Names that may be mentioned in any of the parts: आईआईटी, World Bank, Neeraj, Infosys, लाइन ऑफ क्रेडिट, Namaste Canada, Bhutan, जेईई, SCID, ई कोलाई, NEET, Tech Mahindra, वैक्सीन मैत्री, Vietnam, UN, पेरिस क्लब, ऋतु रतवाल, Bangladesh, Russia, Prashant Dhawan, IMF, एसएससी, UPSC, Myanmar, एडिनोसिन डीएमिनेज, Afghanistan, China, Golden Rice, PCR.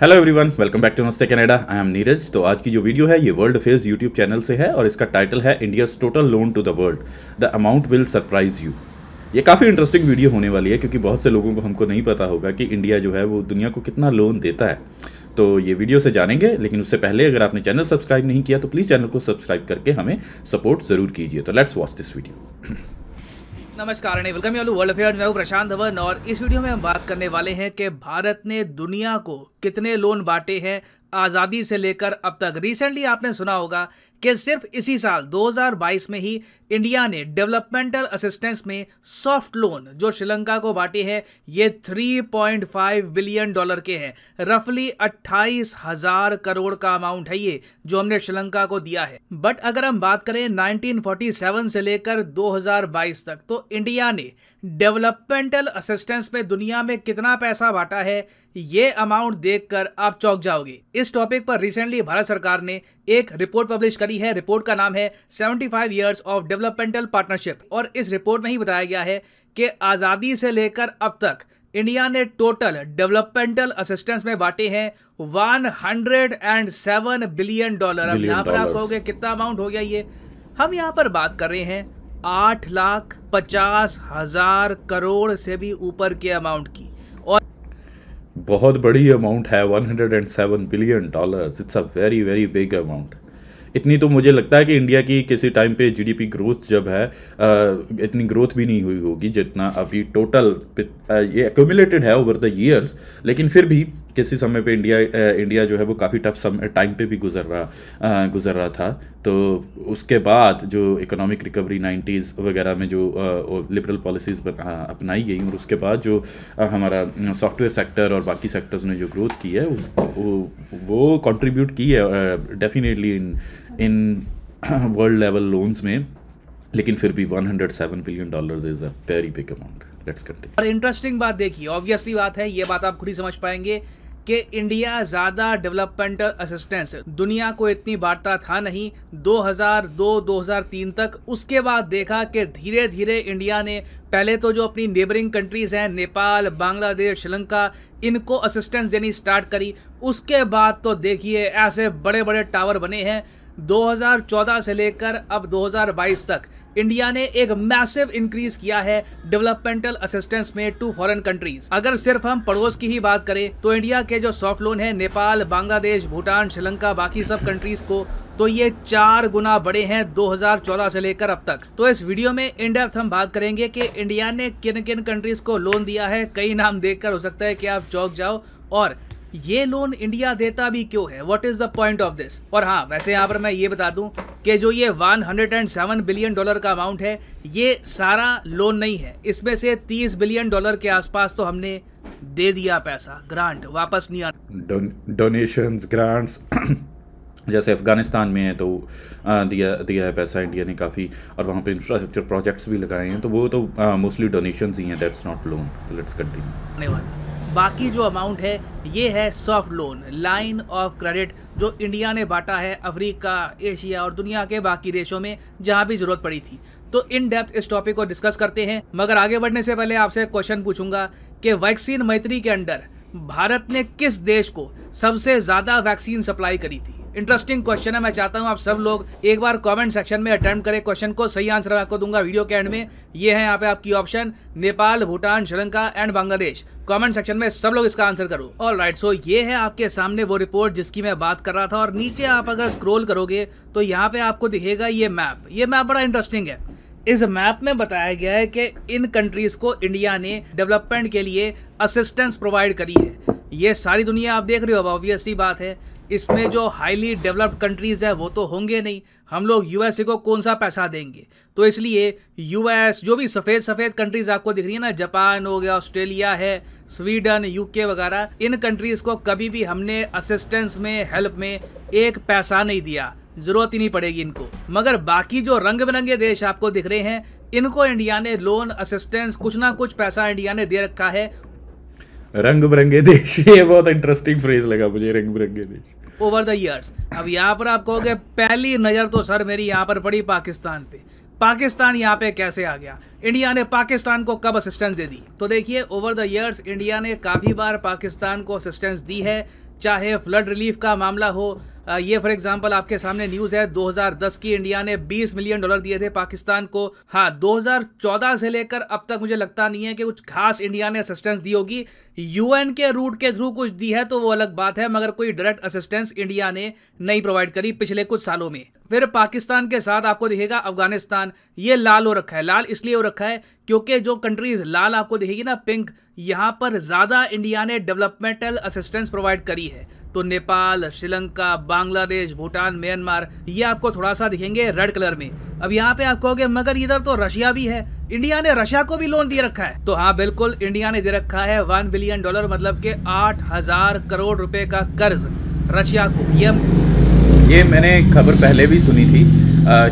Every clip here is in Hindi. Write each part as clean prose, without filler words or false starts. Hello everyone, welcome back to Namaste Canada. I am Neeraj. तो आज की जो वीडियो है ये वर्ल्ड अफेयर्स यूट्यूब चैनल से है और इसका टाइटल है India's total loan to the world, the amount will surprise you. ये काफ़ी इंटरेस्टिंग वीडियो होने वाली है क्योंकि बहुत से लोगों को हमको नहीं पता होगा कि इंडिया जो है वो दुनिया को कितना लोन देता है। तो ये वीडियो से जानेंगे, लेकिन उससे पहले अगर आपने चैनल सब्सक्राइब नहीं किया तो प्लीज़ चैनल को सब्सक्राइब करके हमें सपोर्ट ज़रूर कीजिए। तो लेट्स वॉच दिस वीडियो। नमस्कार, welcome you to world affairs. मैं हूं प्रशांत धवन और इस वीडियो में हम बात करने वाले हैं कि भारत ने दुनिया को कितने लोन बांटे हैं आज़ादी से लेकर अब तक। रिसेंटली आपने सुना होगा कि सिर्फ इसी साल 2022 में ही इंडिया ने डेवलपमेंटल असिस्टेंस में सॉफ्ट लोन जो श्रीलंका को बांटे हैं ये 3.5 बिलियन डॉलर के हैं। रफली 28,000 करोड़ का अमाउंट है ये जो हमने श्रीलंका को दिया है। बट अगर हम बात करें 1947 से लेकर 2022 तक तो इंडिया ने डेवलपमेंटल असिस्टेंस में दुनिया में कितना पैसा बांटा है ये अमाउंट देखकर आप चौंक जाओगे। इस टॉपिक पर रिसेंटली भारत सरकार ने एक रिपोर्ट पब्लिश करी है। रिपोर्ट का नाम है 75 इयर्स ऑफ डेवलपमेंटल पार्टनरशिप और इस रिपोर्ट में ही बताया गया है कि आज़ादी से लेकर अब तक इंडिया ने टोटल डेवलपमेंटल असिस्टेंस में बांटे हैं 107 बिलियन डॉलर। अब यहाँ पर आप कहोगे कितना अमाउंट हो गया ये, हम यहाँ पर बात कर रहे हैं 8,50,000 करोड़ से भी ऊपर के अमाउंट की। बहुत बड़ी अमाउंट है 107 billion dollars. It's a very very big amount. इतनी तो मुझे लगता है कि इंडिया की किसी टाइम पे जीडीपी ग्रोथ जब है इतनी ग्रोथ भी नहीं हुई होगी जितना अभी टोटल ये एक्यूमुलेटेड है ओवर द ईयर्स। लेकिन फिर भी किसी समय पे इंडिया जो है वो काफ़ी टफ टाइम पे भी गुजर रहा था। तो उसके बाद जो इकोनॉमिक रिकवरी 90s वगैरह में जो लिबरल पॉलिसीज़ अपनाई गई और उसके बाद जो हमारा सॉफ्टवेयर सेक्टर और बाकी सेक्टर्स ने जो ग्रोथ की है वो कंट्रीब्यूट की है definitely in world level loans में। लेकिन फिर भी 107 billion dollars is a very big amount. Let's continue. और इंटरेस्टिंग बात देखिए, ऑब्वियसली बात है, ये बात आप खुद ही समझ पाएंगे कि इंडिया ज़्यादा डेवलपमेंटल असिस्टेंस दुनिया को इतनी बांटता था नहीं। 2002-2003 तक, उसके बाद देखा कि धीरे धीरे इंडिया ने पहले तो जो अपनी नेबरिंग कंट्रीज़ हैं नेपाल, बांग्लादेश, श्रीलंका, इनको असिस्टेंस देनी स्टार्ट करी। उसके बाद तो देखिए ऐसे बड़े बड़े टावर बने हैं। 2014 से लेकर अब 2022 तक इंडिया ने एक मैसिव इंक्रीज किया है डेवलपमेंटल असिस्टेंस में टू फॉरेन कंट्रीज। अगर सिर्फ हम पड़ोस की ही बात करें तो इंडिया के जो सॉफ्ट लोन है नेपाल, बांग्लादेश, भूटान, श्रीलंका, बाकी सब कंट्रीज को, तो ये 4 गुना बड़े हैं 2014 से लेकर अब तक। तो इस वीडियो में इन डेप्थ हम बात करेंगे कि इंडिया ने किन किन कंट्रीज को लोन दिया है। कई नाम देखकर हो सकता है कि आप चौंक जाओ और ये लोन इंडिया देता भी क्यों है, what is the point of this. और हाँ, वैसे यहाँ पर मैं ये बता दूं कि जो ये 107 बिलियन डॉलर का अमाउंट है ये सारा लोन नहीं है। इसमें से 30 बिलियन डॉलर के आसपास तो हमने दे दिया पैसा, ग्रांट वापस नहीं आना, डोनेशंस, ग्रांट्स। जैसे अफ़गानिस्तान में है तो दिया है पैसा इंडिया ने काफ़ी, और वहाँ पे इंफ्रास्ट्रक्चर प्रोजेक्ट्स भी लगाए हैं, तो वो तो मोस्टली डोनेशंस ही हैं। That's not loan. Let's continue. धन्यवाद। बाकी जो अमाउंट है ये है soft loan, लाइन ऑफ क्रेडिट, जो इंडिया ने बांटा है अफ्रीका, एशिया और दुनिया के बाकी देशों में जहाँ भी ज़रूरत पड़ी थी। तो इन डेप्थ इस टॉपिक को डिस्कस करते हैं, मगर आगे बढ़ने से पहले आपसे क्वेश्चन पूछूंगा कि वैक्सीन मैत्री के अंडर भारत ने किस देश को सबसे ज़्यादा वैक्सीन सप्लाई करी थी। इंटरेस्टिंग क्वेश्चन है, मैं चाहता हूं आप सब लोग एक बार कमेंट सेक्शन में अटेम्प्ट करें क्वेश्चन को। सही आंसर मैं आपको दूंगा वीडियो के एंड में। ये है यहाँ पे आपकी option Nepal, Bhutan, Sri Lanka and Bangladesh. Comment section में सब लोग इसका आंसर करो। ऑलराइट, सो ये है आपके सामने वो रिपोर्ट जिसकी मैं बात कर रहा था और नीचे आप अगर स्क्रोल करोगे तो यहाँ पे आपको दिखेगा ये मैप। ये मैप बड़ा इंटरेस्टिंग है। इस मैप में बताया गया है कि इन कंट्रीज़ को इंडिया ने डेवलपमेंट के लिए असिस्टेंस प्रोवाइड करी है। ये सारी दुनिया आप देख रहे हो, ऑब्वियसली बात है। इसमें जो हाईली डेवलप्ड कंट्रीज़ है वो तो होंगे नहीं, हम लोग यूएसए को कौन सा पैसा देंगे। तो इसलिए यूएस, जो भी सफ़ेद सफ़ेद कंट्रीज़ आपको दिख रही है ना, जापान हो गया, ऑस्ट्रेलिया है, स्वीडन, यूके वगैरह, इन कंट्रीज़ को कभी भी हमने असिस्टेंस में, हेल्प में एक पैसा नहीं दिया, ज़रूरत ही नहीं पड़ेगी इनको। मगर बाकी जो रंग बिरंगे देश आपको दिख रहे हैं इनको इंडिया ने लोन, असिस्टेंस, कुछ ना कुछ पैसा इंडिया ने दे रखा है। रंग बिरंगे देश, ये बहुत इंटरेस्टिंग फ्रेज लगा मुझे, रंग बिरंगे देश, ओवर द ईयर्स। अब यहाँ पर आप कहोगे पहली नज़र तो सर मेरी यहाँ पर पड़ी पाकिस्तान पे। पाकिस्तान यहाँ पे कैसे आ गया, इंडिया ने पाकिस्तान को कब असिस्टेंस दे दी? तो देखिए, ओवर द ईयर्स इंडिया ने काफ़ी बार पाकिस्तान को असिस्टेंस दी है। चाहे फ्लड रिलीफ का मामला हो। ये फॉर एग्जांपल आपके सामने न्यूज़ है 2010 की, इंडिया ने 20 मिलियन डॉलर दिए थे पाकिस्तान को। हाँ, 2014 से लेकर अब तक मुझे लगता नहीं है कि कुछ खास इंडिया ने असिस्टेंस दी होगी। यूएन के रूट के थ्रू कुछ दी है तो वो अलग बात है, मगर कोई डायरेक्ट असिस्टेंस इंडिया ने नहीं प्रोवाइड करी पिछले कुछ सालों में। फिर पाकिस्तान के साथ आपको दिखेगा अफगानिस्तान, ये लाल हो रखा है। लाल इसलिए हो रखा है क्योंकि जो कंट्रीज लाल आपको दिखेगी ना, पिंक, यहाँ पर ज़्यादा इंडिया ने डेवलपमेंटल असिस्टेंस प्रोवाइड करी है। तो नेपाल, श्रीलंका, बांग्लादेश, भूटान, म्यांमार, ये आपको थोड़ा सा दिखेंगे रेड कलर में। अब यहाँ पे आप कहोगे मगर इधर तो रशिया भी है, इंडिया ने रशिया को भी लोन दे रखा है। तो हाँ बिल्कुल, इंडिया ने दे रखा है 1 बिलियन डॉलर, मतलब के 8000 करोड़ रुपए का कर्ज रशिया को। ये मैंने खबर पहले भी सुनी थी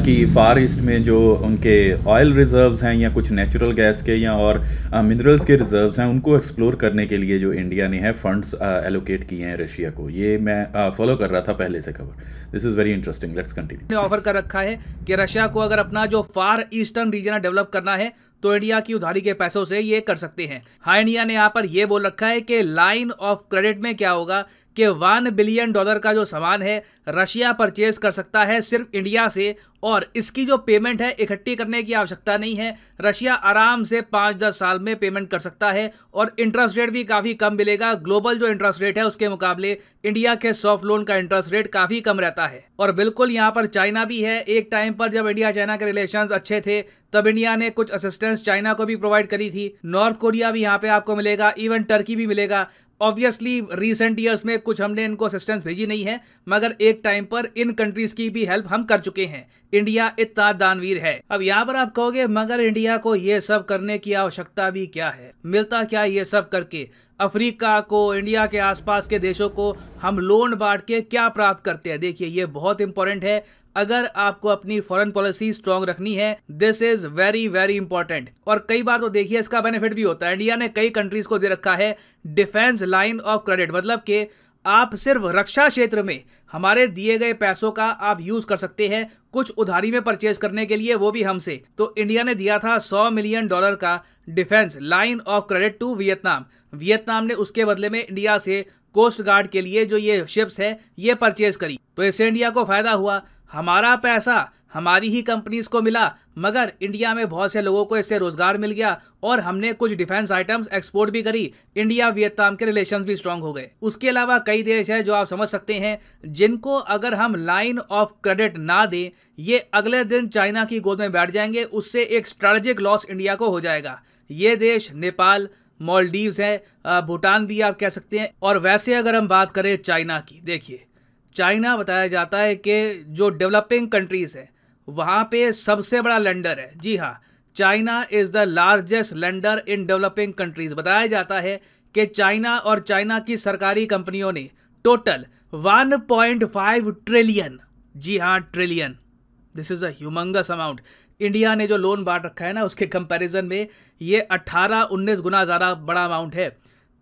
कि फार ईस्ट में जो उनके ऑयल रिजर्व्स हैं या कुछ नेचुरल गैस के या और मिनरल्स के रिजर्व्स हैं, उनको एक्सप्लोर करने के लिए जो इंडिया ने है फंड्स एलोकेट किए हैं रशिया को। ये मैं फॉलो कर रहा था पहले से खबर। This is very interesting, let's continue. Offer कर रखा है कि रशिया को अगर अपना जो फार ईस्टर्न रीजन डेवलप करना है तो इंडिया की उधारी के पैसों से ये कर सकते हैं। हाँ, इंडिया ने यहाँ पर यह बोल रखा है कि लाइन ऑफ क्रेडिट में क्या होगा कि 1 बिलियन डॉलर का जो सामान है रशिया परचेज कर सकता है सिर्फ इंडिया से, और इसकी जो पेमेंट है इकट्ठी करने की आवश्यकता नहीं है। रशिया आराम से 5-10 साल में पेमेंट कर सकता है और इंटरेस्ट रेट भी काफ़ी कम मिलेगा। ग्लोबल जो इंटरेस्ट रेट है उसके मुकाबले इंडिया के सॉफ्ट लोन का इंटरेस्ट रेट काफ़ी कम रहता है। और बिल्कुल यहाँ पर चाइना भी है। एक टाइम पर जब इंडिया चाइना के रिलेशंस अच्छे थे तब इंडिया ने कुछ असिस्टेंस चाइना को भी प्रोवाइड करी थी। नॉर्थ कोरिया भी यहाँ पर आपको मिलेगा, इवन टर्की भी मिलेगा। ऑब्वियसली रिसेंट ईयर्स में कुछ हमने इनको असिस्टेंस भेजी नहीं है, मगर एक टाइम पर इन कंट्रीज की भी हेल्प हम कर चुके हैं। इंडिया इतना दानवीर है। अब यहाँ पर आप कहोगे मगर इंडिया को ये सब करने की आवश्यकता भी क्या है, मिलता क्या ये सब करके? अफ्रीका को, इंडिया के आसपास के देशों को हम लोन बांट के क्या प्राप्त करते हैं? देखिए ये बहुत इंपॉर्टेंट है। अगर आपको अपनी फॉरेन पॉलिसी स्ट्रांग रखनी है, this is very very important. और कई बार तो देखिए इसका बेनिफिट भी होता है। इंडिया ने कई कंट्रीज को दे रखा है डिफेंस लाइन ऑफ क्रेडिट, मतलब कि आप सिर्फ रक्षा क्षेत्र में हमारे दिए गए पैसों का आप यूज कर सकते हैं कुछ उधारी में परचेज करने के लिए, वो भी हमसे। तो इंडिया ने दिया था 100 मिलियन डॉलर का defence लाइन ऑफ क्रेडिट to Vietnam. Vietnam ने उसके बदले में इंडिया से कोस्ट गार्ड के लिए जो ये शिप्स है ये परचेज करी। तो इससे इंडिया को फायदा हुआ, हमारा पैसा हमारी ही कंपनीज को मिला, मगर इंडिया में बहुत से लोगों को इससे रोजगार मिल गया और हमने कुछ डिफेंस आइटम्स एक्सपोर्ट भी करी। इंडिया वियतनाम के रिलेशंस भी स्ट्रांग हो गए। उसके अलावा कई देश हैं जो आप समझ सकते हैं जिनको अगर हम लाइन ऑफ क्रेडिट ना दें ये अगले दिन चाइना की गोद में बैठ जाएंगे, उससे एक स्ट्रेटेजिक लॉस इंडिया को हो जाएगा। ये देश नेपाल, मालदीव्स है, भूटान भी आप कह सकते हैं। और वैसे अगर हम बात करें चाइना की, देखिए चाइना बताया जाता है कि जो डेवलपिंग कंट्रीज़ है वहाँ पे सबसे बड़ा लेंडर है। जी हाँ, China is the largest lender in developing countries. बताया जाता है कि चाइना और चाइना की सरकारी कंपनियों ने टोटल 1.5 ट्रिलियन, जी हाँ trillion, this is a humongous amount. India ने जो लोन बांट रखा है ना उसके कंपैरिजन में ये 18-19 गुना ज़्यादा बड़ा अमाउंट है।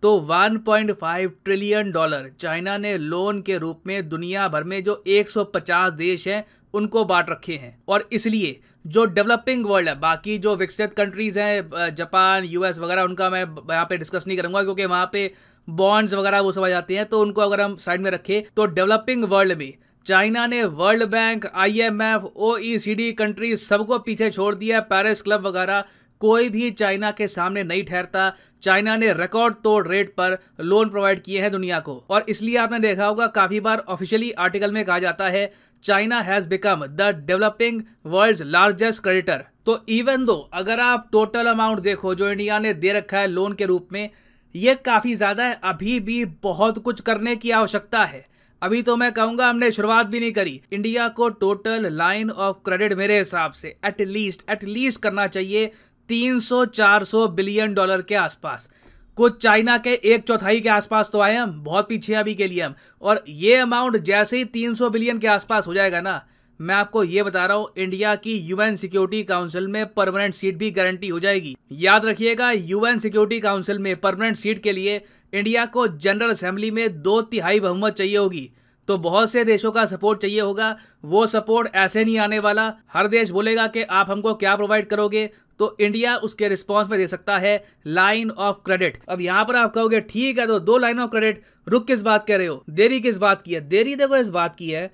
तो 1.5 ट्रिलियन डॉलर चाइना ने लोन के रूप में दुनिया भर में जो 150 देश हैं उनको बांट रखे हैं। और इसलिए जो डेवलपिंग वर्ल्ड है, बाकी जो विकसित कंट्रीज़ हैं जापान, यूएस वगैरह, उनका मैं यहाँ पे डिस्कस नहीं करूँगा क्योंकि वहाँ पे बॉन्ड्स वगैरह वो सब आ जाते हैं, तो उनको अगर हम साइड में रखें तो डेवलपिंग वर्ल्ड में चाइना ने world bank, IMF, OECD countries सबको पीछे छोड़ दिया। पेरिस क्लब वगैरह कोई भी चाइना के सामने नहीं ठहरता। चाइना ने रिकॉर्ड तोड़ रेट पर लोन प्रोवाइड किए हैं दुनिया को। और इसलिए आपने देखा होगा काफ़ी बार ऑफिशियली आर्टिकल में कहा जाता है China has become the developing world's largest creditor. तो इवन दो अगर आप टोटल अमाउंट देखो जो इंडिया ने दे रखा है लोन के रूप में ये काफ़ी ज़्यादा है, अभी भी बहुत कुछ करने की आवश्यकता है। अभी तो मैं कहूँगा हमने शुरुआत भी नहीं करी। इंडिया को टोटल लाइन ऑफ क्रेडिट मेरे हिसाब से एटलीस्ट करना चाहिए 300-400 बिलियन डॉलर के आसपास। कुछ चाइना के 1/4 के आसपास तो आए हम, बहुत पीछे अभी के लिए हम। और ये अमाउंट जैसे ही 300 बिलियन के आसपास हो जाएगा ना, मैं आपको ये बता रहा हूँ इंडिया की UN सिक्योरिटी काउंसिल में परमानेंट सीट भी गारंटी हो जाएगी। याद रखिएगा UN सिक्योरिटी काउंसिल में परमानेंट सीट के लिए इंडिया को जनरल असेंबली में 2/3 बहुमत चाहिए होगी। तो बहुत से देशों का सपोर्ट चाहिए होगा। वो सपोर्ट ऐसे नहीं आने वाला, हर देश बोलेगा कि आप हमको क्या प्रोवाइड करोगे, तो इंडिया उसके रिस्पांस में दे सकता है लाइन ऑफ क्रेडिट। अब यहाँ पर आप कहोगे ठीक है तो दो लाइन ऑफ क्रेडिट, रुक किस बात कह रहे हो, देरी किस बात की है। देरी देखो इस बात की है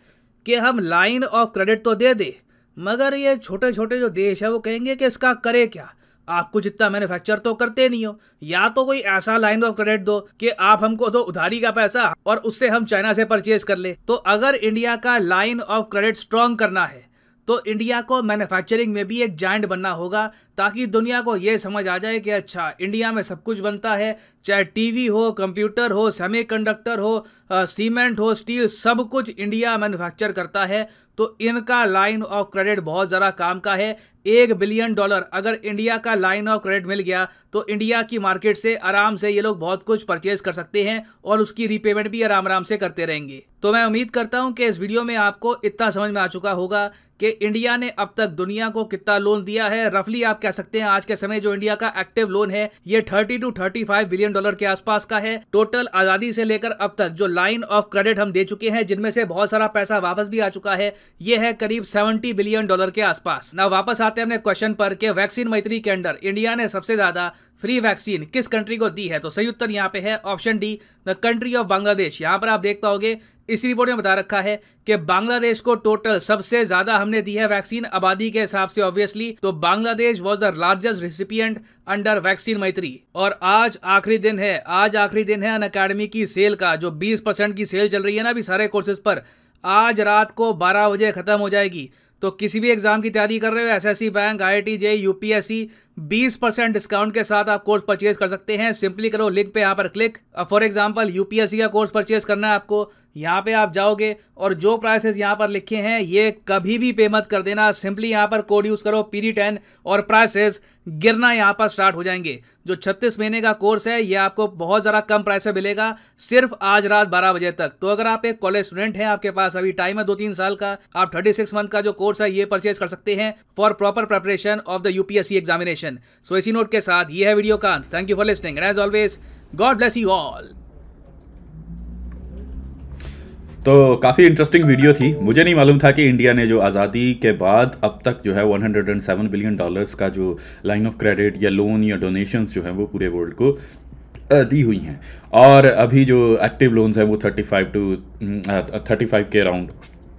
कि हम लाइन ऑफ क्रेडिट तो दे दे, मगर ये छोटे छोटे जो देश है वो कहेंगे कि इसका करे क्या, आपको जितना मैन्युफैक्चर तो करते नहीं हो, या तो कोई ऐसा लाइन ऑफ क्रेडिट दो कि आप हमको दो उधारी का पैसा और उससे हम चाइना से परचेज कर ले। तो अगर इंडिया का लाइन ऑफ क्रेडिट स्ट्रॉन्ग करना है तो इंडिया को मैन्युफैक्चरिंग में भी एक जायंट बनना होगा, ताकि दुनिया को ये समझ आ जाए कि अच्छा इंडिया में सब कुछ बनता है, चाहे टीवी हो, कंप्यूटर हो, सेमीकंडक्टर हो, सीमेंट हो, स्टील, सब कुछ इंडिया मैन्युफैक्चर करता है। तो इनका लाइन ऑफ क्रेडिट बहुत ज़रा काम का है। $1 बिलियन अगर इंडिया का लाइन ऑफ क्रेडिट मिल गया तो इंडिया की मार्केट से आराम से ये लोग बहुत कुछ परचेज कर सकते हैं और उसकी रीपेमेंट भी आराम आराम से करते रहेंगे। तो मैं उम्मीद करता हूं कि इस वीडियो में आपको इतना समझ में आ चुका होगा कि इंडिया ने अब तक दुनिया को कितना लोन दिया है। रफली आप कह सकते हैं आज के समय जो इंडिया का एक्टिव लोन है ये 30 से 35 बिलियन डॉलर के आसपास का है। टोटल आजादी से लेकर अब तक जो लाइन ऑफ क्रेडिट हम दे चुके हैं, जिनमें से बहुत सारा पैसा वापस भी आ चुका है, ये है करीब 70 बिलियन डॉलर के आसपास। ना वापस आते हैं अपने क्वेश्चन पर कि वैक्सीन मैत्री के अंदर इंडिया ने सबसे ज्यादा फ्री वैक्सीन किस कंट्री को दी है, तो सही उत्तर यहाँ पे है option D, the country of Bangladesh. यहाँ पर आप देख पाओगे इस रिपोर्ट में बता रखा है कि बांग्लादेश को टोटल सबसे ज्यादा हमने दी है वैक्सीन आबादी के हिसाब से ऑब्वियसली, तो Bangladesh was the largest recipient under वैक्सीन मैत्री। और आज आखिरी दिन है, आज आखिरी दिन है अनअकैडमी की सेल का, जो 20% की सेल चल रही है ना अभी सारे कोर्सेज पर, आज रात को 12 बजे खत्म हो जाएगी। तो किसी भी एग्जाम की तैयारी कर रहे हो, एसएससी, bank, आईआईटी, जेईई, UPSC, 20% discount के साथ आप कोर्स परचेज कर सकते हैं। सिंपली करो लिंक पे यहाँ पर क्लिक। फॉर एग्जांपल यूपीएससी का कोर्स परचेज करना है आपको, यहाँ पे आप जाओगे और जो प्राइसेस यहाँ पर लिखे हैं ये कभी भी पे मत कर देना। सिंपली यहाँ पर कोड यूज करो PD10 और प्राइसेस गिरना यहाँ पर स्टार्ट हो जाएंगे। जो 36 महीने का कोर्स है ये आपको बहुत ज़रा कम प्राइस में मिलेगा, सिर्फ आज रात 12 बजे तक। तो अगर आप एक कॉलेज स्टूडेंट हैं, आपके पास अभी टाइम है 2-3 साल का, आप 36 मंथ का जो कोर्स है ये परचेज कर सकते हैं for proper preparation of the UPSC examination. So इसी नोट के साथ ये है वीडियो का अंत। Thank you for listening and as always God bless you all. तो काफ़ी इंटरेस्टिंग वीडियो थी। मुझे नहीं मालूम था कि इंडिया ने जो आज़ादी के बाद अब तक जो है 107 बिलियन डॉलर्स का जो लाइन ऑफ क्रेडिट या लोन या डोनेशंस जो है वो पूरे वर्ल्ड को दी हुई हैं। और अभी जो एक्टिव लोन्स हैं वो 35 के अराउंड,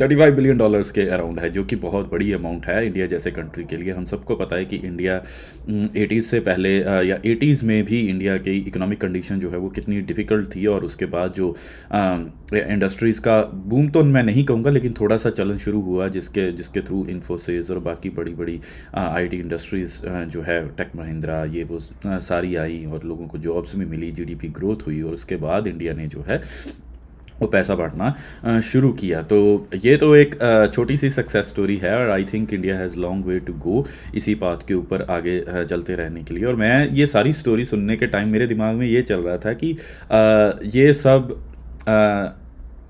35 बिलियन डॉलर्स के अराउंड है, जो कि बहुत बड़ी अमाउंट है इंडिया जैसे कंट्री के लिए। हम सबको पता है कि इंडिया 80s से पहले या 80s में भी इंडिया की इकोनॉमिक कंडीशन जो है वो कितनी डिफ़िकल्ट थी, और उसके बाद जो इंडस्ट्रीज़ का बूम तो मैं नहीं कहूँगा लेकिन थोड़ा सा चलन शुरू हुआ, जिसके थ्रू इन्फोसिस और बाकी बड़ी बड़ी IT इंडस्ट्रीज़ जो है, टेक महिंद्रा, ये वो सारी आई और लोगों को जॉब्स भी मिली, GDP ग्रोथ हुई, और उसके बाद इंडिया ने जो है वो पैसा बांटना शुरू किया। तो ये तो एक छोटी सी सक्सेस स्टोरी है और I think India has long way to go इसी पाथ के ऊपर आगे चलते रहने के लिए। और मैं ये सारी स्टोरी सुनने के टाइम मेरे दिमाग में ये चल रहा था कि ये सब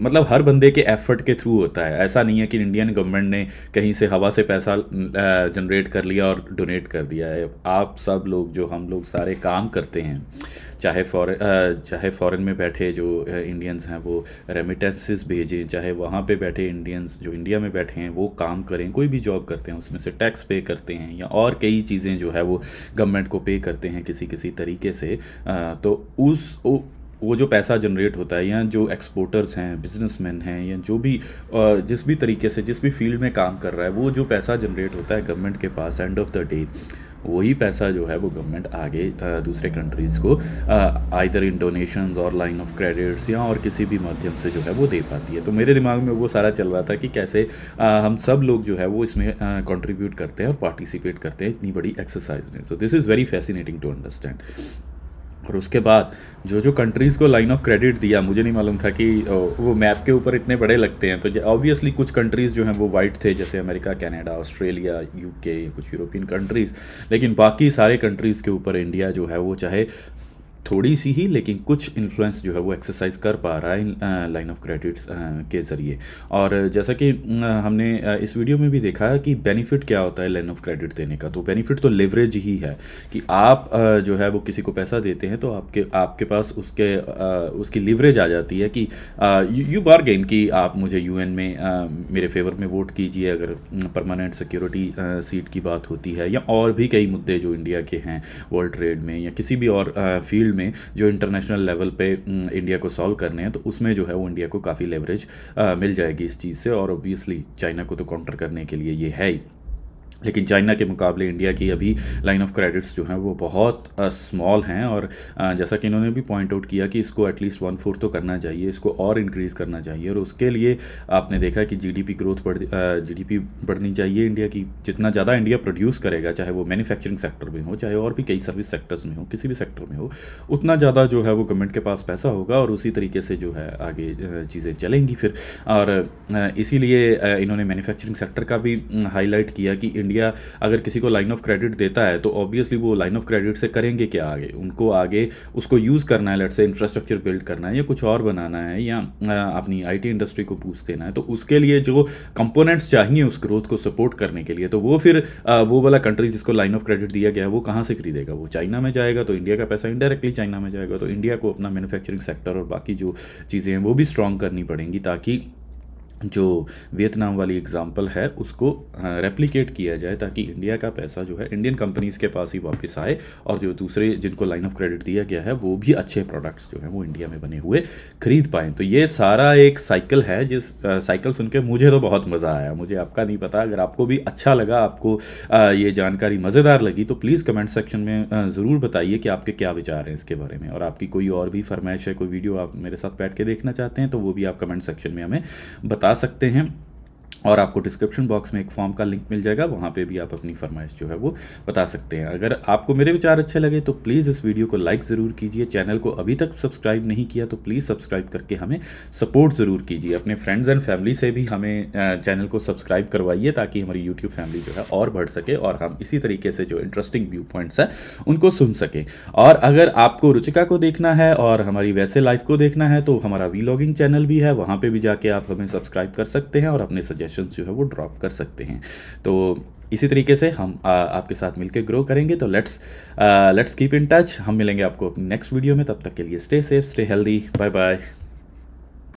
मतलब हर बंदे के एफर्ट के थ्रू होता है। ऐसा नहीं है कि इंडियन गवर्नमेंट ने कहीं से हवा से पैसा जनरेट कर लिया और डोनेट कर दिया है। आप सब लोग जो हम लोग सारे काम करते हैं, चाहे फॉरेन में बैठे जो इंडियंस हैं वो रेमिटेंसेस भेजें, चाहे वहाँ पे बैठे इंडियंस जो इंडिया में बैठे हैं वो काम करें, कोई भी जॉब करते हैं उसमें से टैक्स पे करते हैं या और कई चीज़ें जो है वो गवर्नमेंट को पे करते हैं किसी तरीके से। तो वो जो पैसा जनरेट होता है, या जो एक्सपोर्टर्स हैं, बिजनेसमैन हैं, या जो भी जिस भी तरीके से जिस भी फील्ड में काम कर रहा है, वो जो पैसा जनरेट होता है गवर्नमेंट के पास, एंड ऑफ द डे वही पैसा जो है वो गवर्नमेंट आगे दूसरे कंट्रीज़ को आइदर इन डोनेशंस और लाइन ऑफ क्रेडिट्स या और किसी भी माध्यम से जो है वो दे पाती है। तो मेरे दिमाग में वो सारा चल रहा था कि कैसे हम सब लोग जो है वो इसमें कंट्रीब्यूट करते हैं और पार्टिसिपेट करते हैं इतनी बड़ी एक्सरसाइज में। So this is very fascinating to understand. और उसके बाद जो कंट्रीज़ को लाइन ऑफ क्रेडिट दिया, मुझे नहीं मालूम था कि वो मैप के ऊपर इतने बड़े लगते हैं। तो ऑब्वियसली कुछ कंट्रीज़ जो हैं वो वाइट थे, जैसे अमेरिका, कनाडा, ऑस्ट्रेलिया, UK, कुछ यूरोपियन कंट्रीज़, लेकिन बाकी सारे कंट्रीज़ के ऊपर इंडिया जो है वो चाहे थोड़ी सी ही लेकिन कुछ इन्फ्लुएंस जो है वो एक्सरसाइज कर पा रहा है लाइन ऑफ क्रेडिट्स के ज़रिए। और जैसा कि हमने इस वीडियो में भी देखा कि बेनिफिट क्या होता है लाइन ऑफ क्रेडिट देने का, तो बेनिफिट तो लेवरेज ही है कि आप जो है वो किसी को पैसा देते हैं तो आपके पास उसकी लेवरेज आ जाती है कि यू बारगेन कि आप मुझे UN में मेरे फेवर में वोट कीजिए अगर परमानेंट सिक्योरिटी सीट की बात होती है, या और भी कई मुद्दे जो इंडिया के हैं वर्ल्ड ट्रेड में या किसी भी और फील्ड में जो इंटरनेशनल लेवल पे इंडिया को सॉल्व करने हैं, तो उसमें जो है वो इंडिया को काफ़ी लेवरेज मिल जाएगी इस चीज़ से। और ऑब्वियसली चाइना को तो काउंटर करने के लिए ये है ही, लेकिन चाइना के मुकाबले इंडिया की अभी लाइन ऑफ क्रेडिट्स जो हैं वो बहुत स्मॉल हैं। और जैसा कि इन्होंने भी पॉइंट आउट किया कि इसको एटलीस्ट 1/4 तो करना चाहिए, इसको और इंक्रीज़ करना चाहिए। और उसके लिए आपने देखा कि जीडीपी बढ़नी चाहिए इंडिया की। जितना ज़्यादा इंडिया प्रोड्यूस करेगा, चाहे वो मैन्युफैक्चरिंग सेक्टर में हो, चाहे और भी कई सर्विस सेक्टर्स में हो, किसी भी सेक्टर में हो, उतना ज़्यादा जो है वो गवर्नमेंट के पास पैसा होगा और उसी तरीके से जो है आगे चीज़ें चलेंगी फिर। और इसीलिए इन्होंने मैन्युफैक्चरिंग सेक्टर का भी हाईलाइट किया कि इंडिया अगर किसी को लाइन ऑफ क्रेडिट देता है तो ऑब्वियसली वो लाइन ऑफ क्रेडिट से करेंगे क्या आगे, उनको आगे उसको यूज़ करना है, लेट्स से इंफ्रास्ट्रक्चर बिल्ड करना है या कुछ और बनाना है या अपनी IT इंडस्ट्री को बूस्ट देना है, तो उसके लिए जो कंपोनेंट्स चाहिए उस ग्रोथ को सपोर्ट करने के लिए, तो वो फिर वो वाला कंट्री जिसको लाइन ऑफ क्रेडिट दिया गया है वो कहाँ से खरीदेगा। वो चाइना में जाएगा तो इंडिया का पैसा इंडायरेक्टली चाइना में जाएगा, तो इंडिया को अपना मैन्युफैक्चरिंग सेक्टर और बाकी जो चीज़ें हैं वो भी स्ट्रॉन्ग करनी पड़ेंगी ताकि जो वियतनाम वाली एग्जाम्पल है उसको रेप्लिकेट किया जाए, ताकि इंडिया का पैसा जो है इंडियन कंपनीज़ के पास ही वापस आए और जो दूसरे जिनको लाइन ऑफ क्रेडिट दिया गया है वो भी अच्छे प्रोडक्ट्स जो हैं वो इंडिया में बने हुए खरीद पाएँ। तो ये सारा एक साइकिल है जिस साइकिल सुन के मुझे तो बहुत मज़ा आया। मुझे आपका नहीं पता, अगर आपको भी अच्छा लगा, आपको ये जानकारी मज़ेदार लगी तो प्लीज़ कमेंट सेक्शन में ज़रूर बताइए कि आपके क्या विचार हैं इसके बारे में। और आपकी कोई और भी फरमाइश है, कोई वीडियो आप मेरे साथ बैठ के देखना चाहते हैं तो वो भी आप कमेंट सेक्शन में हमें बता सकते हैं। और आपको डिस्क्रिप्शन बॉक्स में एक फॉर्म का लिंक मिल जाएगा, वहाँ पे भी आप अपनी फरमाइश जो है वो बता सकते हैं। अगर आपको मेरे विचार अच्छे लगे तो प्लीज़ इस वीडियो को लाइक ज़रूर कीजिए, चैनल को अभी तक सब्सक्राइब नहीं किया तो प्लीज़ सब्सक्राइब करके हमें सपोर्ट ज़रूर कीजिए। अपने फ्रेंड्स एंड फैमिली से भी हमें चैनल को सब्सक्राइब करवाइए ताकि हमारी यूट्यूब फैमिली जो है और बढ़ सके और हम इसी तरीके से जो इंटरेस्टिंग व्यू पॉइंट्स हैं उनको सुन सकें। और अगर आपको रुचिका को देखना है और हमारी वैसे लाइफ को देखना है तो हमारा व्लॉगिंग चैनल भी है, वहाँ पर भी जाके आप हमें सब्सक्राइब कर सकते हैं और अपने सजेशंस जो है वो ड्रॉप कर सकते हैं। तो इसी तरीके से हम आपके साथ मिलकर ग्रो करेंगे। तो लेट्स कीप इन टच। हम मिलेंगे आपको नेक्स्ट वीडियो में, तब तक के लिए stay safe, stay healthy, bye bye.